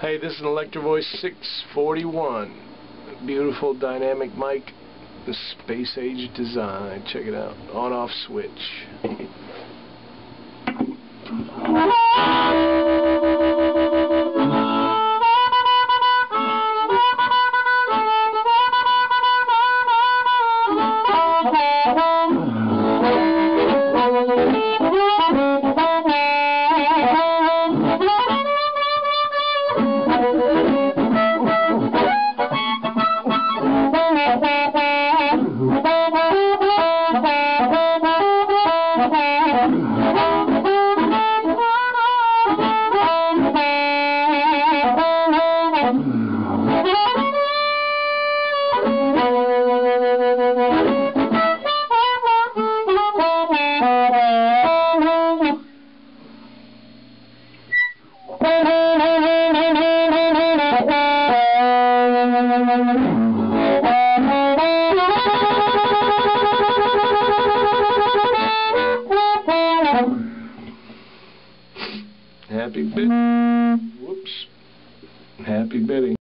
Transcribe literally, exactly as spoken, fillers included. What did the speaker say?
Hey, this is an Electro-Voice six forty-one. Beautiful dynamic mic, the space age design. Check it out. On off switch. Happy Betty. Whoops. Happy Betty.